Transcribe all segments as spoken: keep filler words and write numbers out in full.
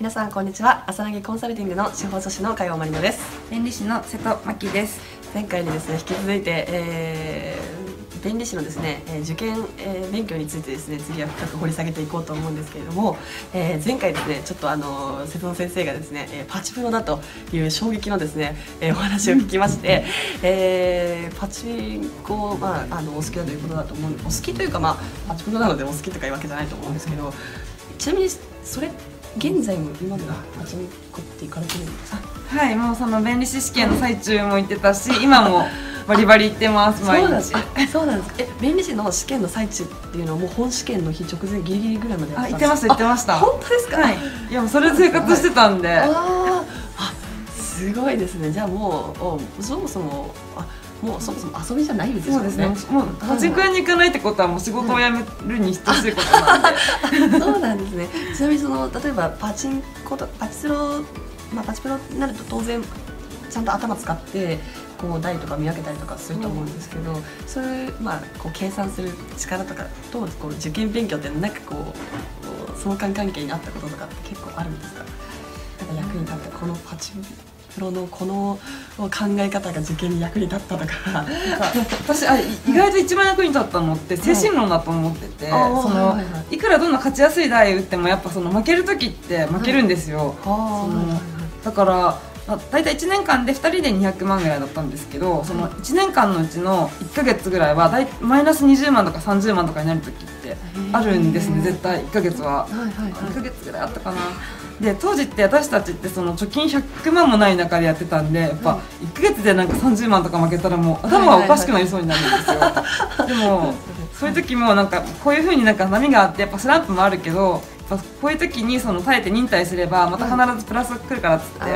皆さんこんにちは。朝凪コンサルティングの司法書士の加陽真理乃です。弁理士の瀬戸真希です。前回にですね、引き続いて、えー、弁理士のですね受験、えー、勉強についてですね、次は深く掘り下げていこうと思うんですけれども、えー、前回ですね、ちょっとあの瀬戸の先生がですねパチプロだという衝撃のですねお話を聞きましてえー、パチンコ、まあ、あのお好きだということだと思う、お好きというか、まあ、パチプロなのでお好きとかいうわけじゃないと思うんですけど、ちなみにそれ現在も今ではパチンコって行かれてるんですか？はい、もうその弁理士試験の最中も行ってたし、今もバリバリ行ってます毎日。そうなんですか。え、弁理士の試験の最中っていうのはもう本試験の日直前ギリギリぐらいまでやってたんですか？行ってました、行ってました。本当ですか？はい、いや、もうそれ生活してたんで。ああ、すごいですね。じゃあもうそもそもあもうそもそも遊びじゃないですよね。そうですね。もうパチンコ屋に行かないってことはもう仕事を辞めるに等しいことなんで。そうなんですね。ちなみにその例えばパチンコとパチスロ、まあパチプロになると当然ちゃんと頭使ってこう台とか見分けたりとかすると思うんですけど、うん、そういうまあこう計算する力とかとこう受験勉強ってなんかこう相関関係にあったこととかって結構あるんですか？なんか役に立ったこのパチンコ。プロのこの考え方が受験に役に立ったとか私あ意外と一番役に立ったのって精神論だと思ってて、いくらどんな勝ちやすい台打ってもやっぱその負ける時って負けるんですよ。だから大体いちねんかんでふたりでにひゃくまんぐらいだったんですけど、そのいちねんかんのうちのいっかげつぐらいはだいマイナスにじゅうまんとかさんじゅうまんとかになる時ってあるんですね、絶対いっかげつは。にかげつぐらいあったかな。で当時って私たちってその貯金ひゃくまんもない中でやってたんで、やっぱいっかげつでなんかさんじゅうまんとか負けたらもう頭がおかしくなりそうになるんですよ。でもそういう時もなんかこういうふうになんか波があってやっぱスランプもあるけど、やっぱこういう時にその耐えて忍耐すればまた必ずプラス来るからっつって、ここ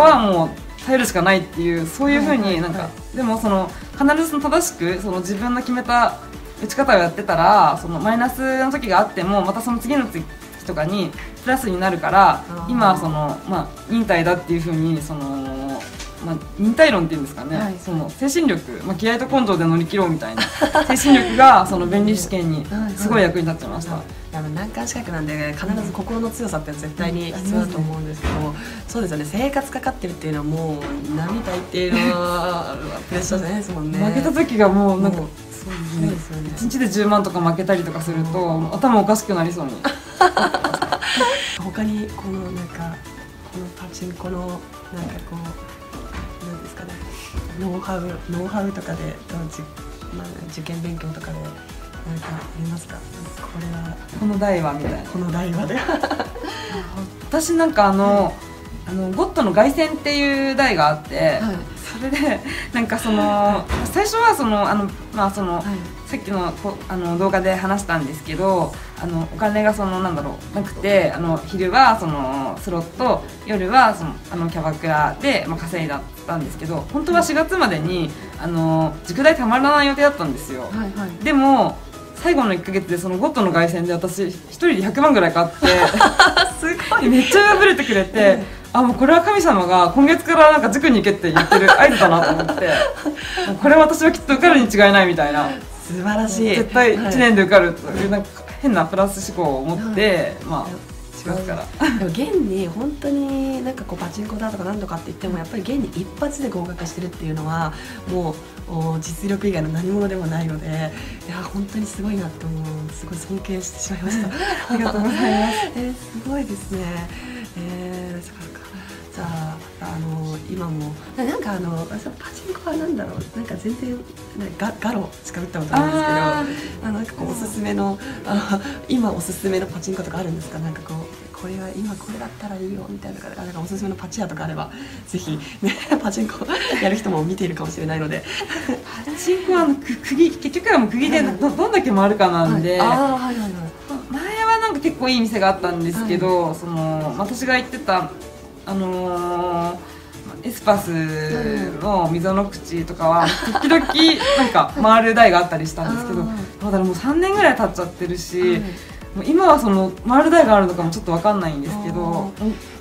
はもう耐えるしかないっていう、そういうふうになんかでもその必ず正しくその自分の決めた打ち方をやってたら、そのマイナスの時があってもまたその次の次とかにプラスになるから、今はその、まあ、忍耐だっていうふうにその、まあ、忍耐論っていうんですかね、はい、その精神力、まあ、気合と根性で乗り切ろうみたいな精神力がその弁理士試験にすごい役に立っちゃいました。難関資格なんで必ず心の強さって絶対に必要だと思うんですけど、うん、そうですよね。生活かかってるっていうのはもう並大抵のプレッシャーじゃないですもんね。負けた時がもうなんかいちにちでじゅうまんとか負けたりとかすると頭おかしくなりそうに。他にこのなんかこのパチンコのなんかこうなんですかね、ノウハウノウハウとかで、まあ、受験勉強とかでなんかありますか？これはこの台はみたいな、この台はで私なんかあの、はい、あのゴッドの凱旋っていう台があって、はい、それでなんかその、はい、最初はそのあのまあその、はい、さっきのあの動画で話したんですけど、あのお金がそのなんだろうなくて、あの昼はそのスロット、夜はそのあのキャバクラで、まあ、稼いだったんですけど、本当はしがつまでにあの塾代たまらない予定だったんですよ。はい、はい、でも最後のいっかげつでそのゴッドの凱旋で私ひとりでひゃくまんぐらい買ってすごいめっちゃ破れてくれて、あ、もうこれは神様が今月からなんか塾に行けって言ってる合図だなと思ってもうこれは私はきっと受かるに違いないみたいな。素晴らしい。絶対いちねんで受かるというなんか変なプラス思考を持って、はい、まあしますから。でも現に本当になんかこうパチンコだとかなんとかって言ってもやっぱり現に一発で合格してるっていうのはもう実力以外の何者でもないので、いや本当にすごいなって思う、すごい尊敬してしまいました。ありがとうございます。えー、すごいですね。えー、そっか。じゃあ、あの今もなんかあのパチンコはなんだろう、なんか全然ガガロしか打ったことないんですけど、あなんかこうおすすめのあ今おすすめのパチンコとかあるんですか？なんかこうこれは今これだったらいいよみたいなとか、なんかおすすめのパチ屋とかあればぜひ、ね、パチンコやる人も見ているかもしれないのでパチンコはあのく釘、結局はもう釘で ど, どんだけ回るかなんで。前はなんか結構いい店があったんですけど、はい、その私が行ってたあのー、エスパスの溝の口とかは時々なんか回る台があったりしたんですけどだからもうさんねんぐらい経っちゃってるし、はい、もう今はその回る台があるのかもちょっと分かんないんですけど、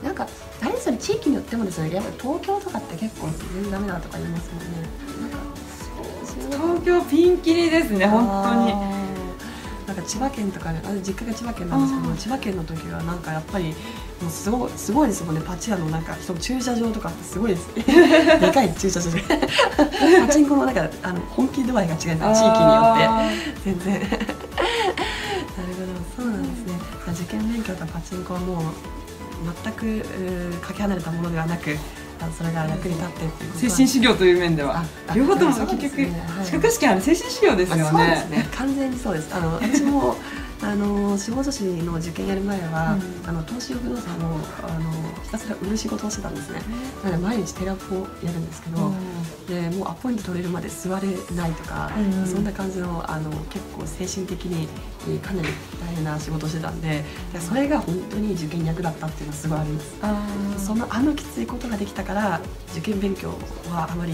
なんかあれですよね、地域によってもですね、やっぱ東京とかって結構全然ダメだとか言いますもんね。なんか東京ピンキリですね本当に。なんか千葉県とかね、あ、実家が千葉県なんですけど、千葉県の時はなんかやっぱりもうすごいすごいですもんね。パチ屋のなんか駐車場とかってすごいです。でかい駐車場でパチンコのなんかあの本気度合いが違う、地域によって全然。なるほど、そうなんですね。受験勉強とパチンコはもう全くかけ離れたものではなく。それが役に立ってっていうこと、精神資料という面では両方とも結局資格試験ある精神資料ですよね。そうですね、完全にそうです。あの私もあの司法書士の受験やる前は、うん、あの投資用不動産をあのひたすら売る仕事をしてたんですね。なので毎日テラフォをやるんですけど、うん、でもうアポイント取れるまで座れないとか、うん、そんな感じのあの結構精神的にかなり大変な仕事をしてたんで、それが本当に受験に役立ったっていうのはすごいあります。あそのあのきついことができたから受験勉強はあまり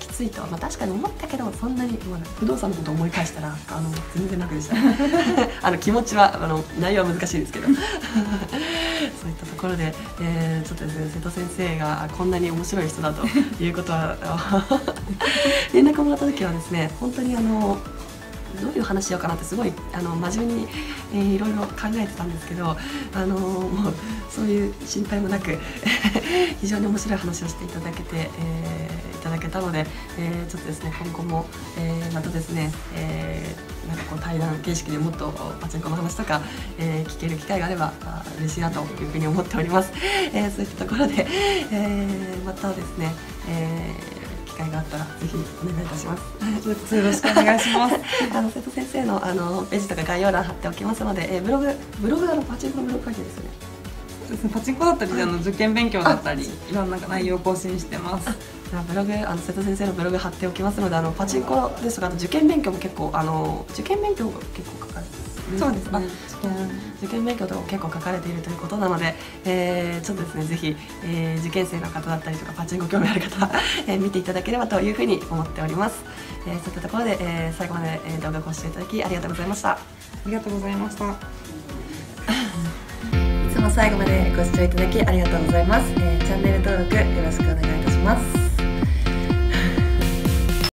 きついとは、まあ、確かに思ったけど、そんなに、まあ、不動産のことを思い返したらあの全然楽でした。あの気持ちはあの内容は難しいですけど。そういったところで、えー、ちょっとですね、瀬戸先生がこんなに面白い人だということは連絡もらった時はですね、本当にあのどういう話しようかなってすごいあの真面目に、えー、いろいろ考えてたんですけど、あのもうそういう心配もなく非常に面白い話をしていただけて、えー、いただけたので、えー、ちょっとですね今後も、えー、またですね、えー、なんかこう対談形式でもっとパチンコの話とか、えー、聞ける機会があれば嬉しいなというふうに思っております。えー、そういったところで、えー、またですね、えー機会があったらぜひお願いいたします。よろしくお願いします。あの瀬戸先生のあのページとか概要欄貼っておきますので、えー、ブログブログあのパチンコのブログ書いてですよね。そうですね、パチンコだったり、はい、あの受験勉強だったりいろんな内容を更新してます。ブログあの瀬戸先生のブログ貼っておきますので、あのパチンコですとか、あと受験勉強も結構あの受験勉強が結構書かれてる、ね、そうですね。受験勉強とかも結構書かれているということなので、えー、ちょっとですねぜひ、えー、受験生の方だったりとかパチンコ興味ある方、えー、見ていただければというふうに思っております。えー、そういったところで、えー、最後まで動画をご視聴いただきありがとうございました。ありがとうございました。いつも最後までご視聴いただきありがとうございます。えー、チャンネル登録よろしくお願いいたします。